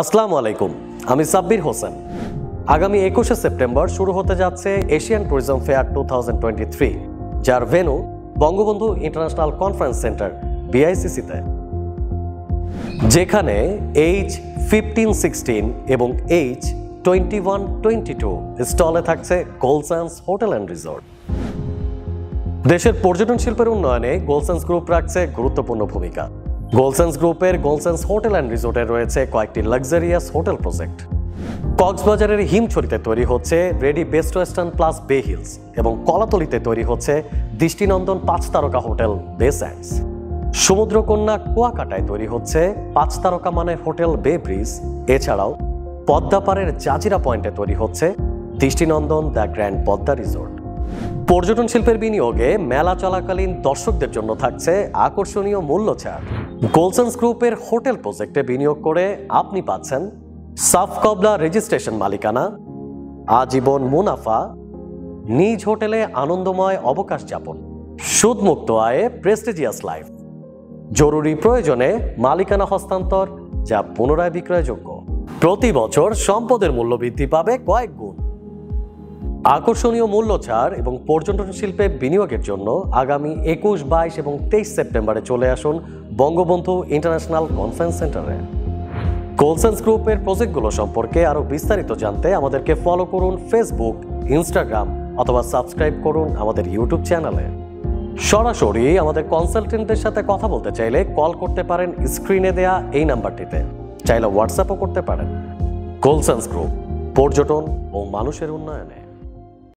আসসালামু আলাইকুম, আমি সাব্বির হোসেন। আগামী 21শে সেপ্টেম্বর শুরু হতে যাচ্ছে এশিয়ান ট্যুরিজম ফেয়ার 2023, যার venue Bangabandhu international conference centre বিআইসিসিতে, যেখানে H1516 এবং H2122 স্টলে থাকছে গোল্ডসান্ডস হোটেল অ্যান্ড রিসর্ট। দেশের পর্যটন শিল্পের উন্নয়নে গোল্ডসান্ডস গ্রুপ রাখছে গুরুত্বপূর্ণ ভূমিকা। গোল্ডসান্ডস গ্রুপের গোল্ডসান্ডস হোটেল অ্যান্ড রিসোর্টে রয়েছে কয়েকটি লাক্সারিয়াস হোটেল প্রজেক্ট। কক্সবাজারের হিমছড়িতে তৈরি হচ্ছে রেডি বেস্ট ওয়েস্টার্ন প্লাস বে হিলস এবং কলাতলিতে তৈরি হচ্ছে দৃষ্টিনন্দন 5 তারকা হোটেল বে স্যান্ডস। সমুদ্রকন্যা কুয়াকাটায় তৈরি হচ্ছে 5 তারকা মানের হোটেল বে ব্রিজ। এছাড়াও পদ্মাপাড়ের জাজিরা পয়েন্টে তৈরি হচ্ছে দৃষ্টিনন্দন দ্য গ্র্যান্ড পদ্মা রিসোর্ট। পর্যটন শিল্পের বিনিয়োগে মেলা চলাকালীন দর্শকদের জন্য থাকছে আকর্ষণীয় মূল্য ছাড়। গোল্ডসান্ডস গ্রুপের হোটেল প্রজেক্টে বিনিয়োগ করে আপনি পাচ্ছেন সাফ কবলা রেজিস্ট্রেশন মালিকানা, আজীবন মুনাফা, নিজ হোটেলে আনন্দময় অবকাশ যাপন, সুদমুক্ত আয়ে প্রেস্টিজিয়াস লাইফ, জরুরি প্রয়োজনে মালিকানা হস্তান্তর যা পুনরায় বিক্রয়যোগ্য। প্রতি বছর সম্পদের মূল্য বৃদ্ধি পাবে কয়েক গুণ। আকর্ষণীয় মূল্য ছাড় এবং পর্যটন শিল্পে বিনিয়োগের জন্য আগামী 21, 22 এবং 23 সেপ্টেম্বরে চলে আসুন বঙ্গবন্ধু ইন্টারন্যাশনাল কনফারেন্স সেন্টারে। গোল্ডসান্ডস গ্রুপের প্রজেক্টগুলো সম্পর্কে আরও বিস্তারিত জানতে আমাদেরকে ফলো করুন ফেসবুক, ইনস্টাগ্রাম অথবা সাবস্ক্রাইব করুন আমাদের ইউটিউব চ্যানেলে। সরাসরি আমাদের কনসালটেন্টের সাথে কথা বলতে চাইলে কল করতে পারেন স্ক্রিনে দেয়া এই নাম্বারটিতে, চাইলে হোয়াটসঅ্যাপও করতে পারেন। গোল্ডসান্ডস গ্রুপ, পর্যটন ও মানুষের উন্নয়নে।